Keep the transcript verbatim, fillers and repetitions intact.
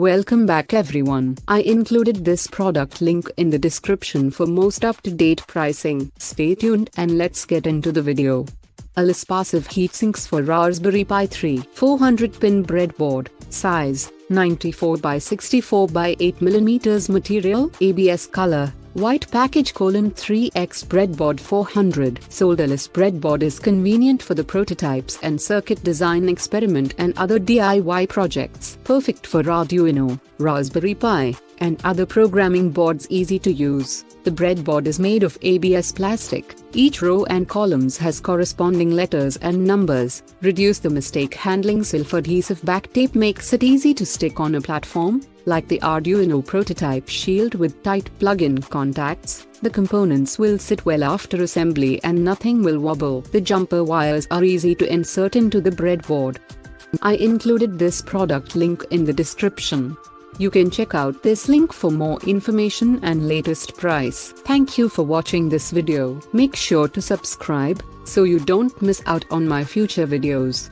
Welcome back everyone. I included this product link in the description for most up-to-date pricing. Stay tuned and let's get into the video. ALLUS passive heatsinks for Raspberry Pi three. four hundred pin breadboard, size ninety-four by sixty-four by eight millimeters, material A B S, color white, package colon three by breadboard four hundred. Sold ALLUS breadboard is convenient for the prototypes and circuit design experiment and other D I Y projects. Perfect for Arduino, Raspberry Pi, and other programming boards. Easy to use. The breadboard is made of A B S plastic. Each row and columns has corresponding letters and numbers. Reduce the mistake handling. Self adhesive back tape makes it easy to stick on a platform, like the Arduino prototype shield with tight plug-in contacts. The components will sit well after assembly and nothing will wobble. The jumper wires are easy to insert into the breadboard. I included this product link in the description. You can check out this link for more information and latest price. Thank you for watching this video. Make sure to subscribe so you don't miss out on my future videos.